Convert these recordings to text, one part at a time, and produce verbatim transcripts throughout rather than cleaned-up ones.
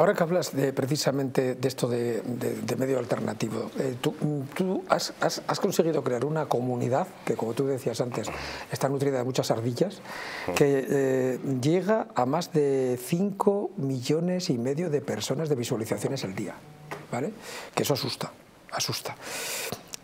Ahora que hablas de, precisamente de esto de, de, de medio alternativo, eh, tú, tú has, has, has conseguido crear una comunidad que, como tú decías antes, está nutrida de muchas ardillas, que eh, llega a más de cinco millones y medio de personas de visualizaciones al día, ¿vale? Que eso asusta, asusta.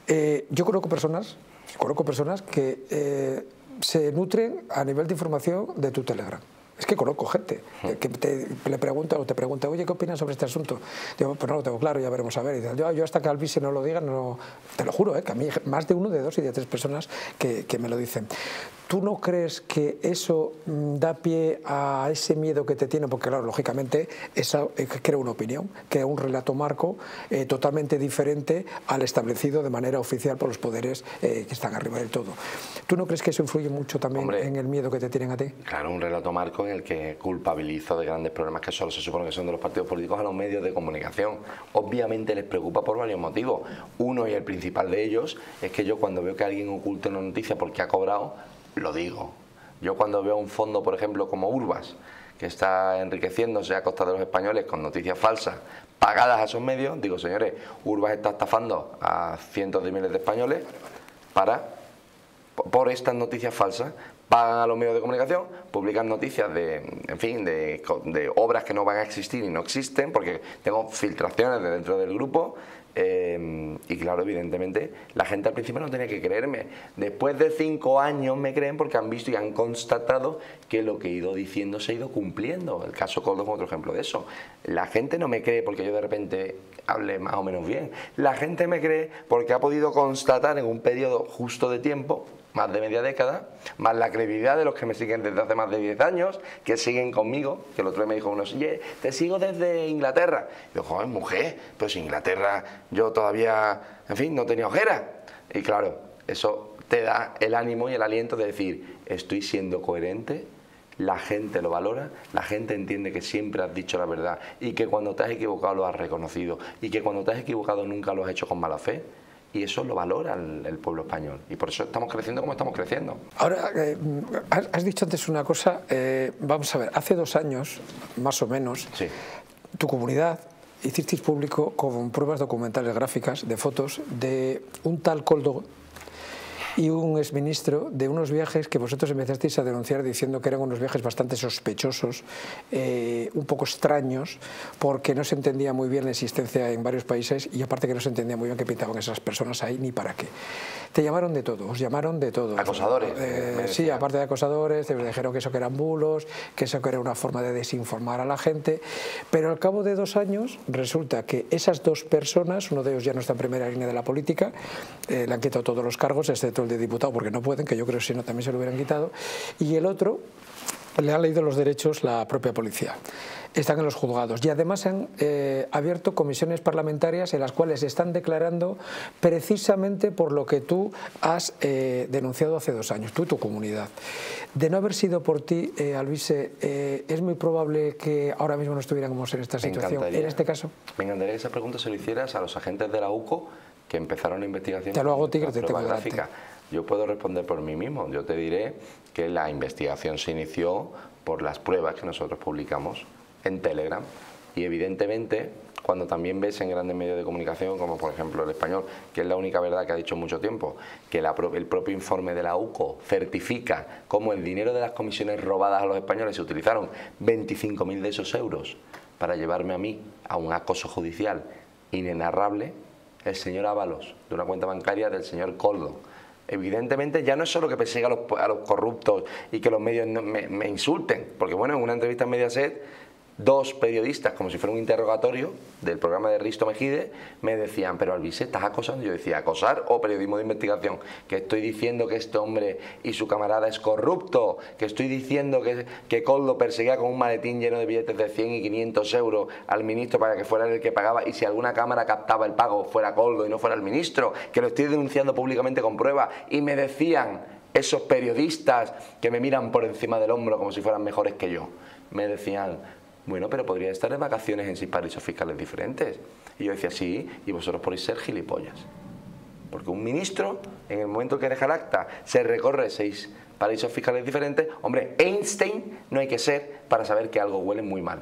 Eh, yo conozco personas, conozco personas que eh, se nutren a nivel de información de tu Telegram. Es que conozco gente que te, le pregunta o te pregunta, oye, ¿qué opinas sobre este asunto? Digo, pues no lo tengo claro, ya veremos a ver. Y dice, yo, yo hasta que Alvise no lo diga, no, te lo juro, eh, que a mí más de uno, de dos y de tres personas que, que me lo dicen. ¿Tú no crees que eso da pie a ese miedo que te tiene? Porque claro, lógicamente, esa eh, crea una opinión, crea un relato marco eh, totalmente diferente al establecido de manera oficial por los poderes eh, que están arriba del todo. ¿Tú no crees que eso influye mucho también, hombre, en el miedo que te tienen a ti? Claro, un relato marco en el que culpabiliza de grandes problemas que solo se supone que son de los partidos políticos a los medios de comunicación. Obviamente les preocupa por varios motivos. Uno y el principal de ellos es que yo, cuando veo que alguien oculta una noticia porque ha cobrado, lo digo. Yo, cuando veo un fondo, por ejemplo, como Urbas, que está enriqueciéndose a costa de los españoles con noticias falsas pagadas a esos medios, digo, señores, Urbas está estafando a cientos de miles de españoles para, por estas noticias falsas. Pagan a los medios de comunicación, publican noticias de, en fin, de, de obras que no van a existir y no existen, porque tengo filtraciones de dentro del grupo. Eh, y claro, evidentemente, la gente al principio no tenía que creerme. Después de cinco años me creen porque han visto y han constatado que lo que he ido diciendo se ha ido cumpliendo. El caso Koldo es otro ejemplo de eso. La gente no me cree porque yo de repente hable más o menos bien. La gente me cree porque ha podido constatar en un periodo justo de tiempo, más de media década, más la credibilidad de los que me siguen desde hace más de diez años, que siguen conmigo, que el otro día me dijo uno, oye, te sigo desde Inglaterra. Y yo, joder, mujer, pues Inglaterra, yo todavía, en fin, no tenía ojeras. Y claro, eso te da el ánimo y el aliento de decir, estoy siendo coherente, la gente lo valora, la gente entiende que siempre has dicho la verdad y que cuando te has equivocado lo has reconocido y que cuando te has equivocado nunca lo has hecho con mala fe. Y eso lo valora el, el pueblo español. Y por eso estamos creciendo como estamos creciendo. Ahora, eh, has, has dicho antes una cosa. Eh, vamos a ver, hace dos años, más o menos, sí, tu comunidad hicisteis público con pruebas documentales gráficas de fotos de un tal Koldo y un exministro de unos viajes que vosotros empezasteis a denunciar diciendo que eran unos viajes bastante sospechosos, eh, un poco extraños, porque no se entendía muy bien la existencia en varios países y aparte que no se entendía muy bien qué pintaban esas personas ahí ni para qué. Te llamaron de todo, os llamaron de todo. Acosadores. Eh, eh, sí, aparte de acosadores, te dijeron que eso que eran bulos, que eso que era una forma de desinformar a la gente, pero al cabo de dos años resulta que esas dos personas, uno de ellos ya no está en primera línea de la política, eh, le han quitado todos los cargos, excepto de diputado, porque no pueden, que yo creo que si no también se lo hubieran quitado, y el otro le han leído los derechos la propia policía. Están en los juzgados y además han eh, abierto comisiones parlamentarias en las cuales están declarando precisamente por lo que tú has eh, denunciado hace dos años, tú y tu comunidad. De no haber sido por ti, eh, Alvise, eh, ¿es muy probable que ahora mismo no estuviéramos en esta situación, en este caso? Me encantaría que esa pregunta se lo hicieras a los agentes de la U C O que empezaron la investigación. Te lo hago, tigre, te tengo delante. Yo puedo responder por mí mismo. Yo te diré que la investigación se inició por las pruebas que nosotros publicamos en Telegram. Y evidentemente, cuando también ves en grandes medios de comunicación, como por ejemplo El Español, que es la única verdad que ha dicho mucho tiempo, que la pro el propio informe de la U C O certifica cómo el dinero de las comisiones robadas a los españoles se utilizaron veinticinco mil de esos euros para llevarme a mí a un acoso judicial inenarrable, el señor Ábalos, de una cuenta bancaria del señor Koldo. Evidentemente ya no es solo que persiga a los, a los corruptos y que los medios no, me, me insulten, porque bueno, en una entrevista en Mediaset, dos periodistas, como si fuera un interrogatorio del programa de Risto Mejide, me decían, pero Alvise, ¿estás acosando? Yo decía, ¿acosar o periodismo de investigación? Que estoy diciendo que este hombre y su camarada es corrupto, que estoy diciendo que, que Koldo perseguía con un maletín lleno de billetes de cien y quinientos euros al ministro para que fuera el que pagaba, y si alguna cámara captaba el pago fuera Koldo y no fuera el ministro, que lo estoy denunciando públicamente con pruebas, y me decían esos periodistas que me miran por encima del hombro como si fueran mejores que yo, me decían, bueno, pero podría estar de vacaciones en seis paraísos fiscales diferentes. Y yo decía, sí, y vosotros podéis ser gilipollas. Porque un ministro, en el momento que deja el acta, se recorre seis paraísos fiscales diferentes. Hombre, Einstein no hay que ser para saber que algo huele muy mal.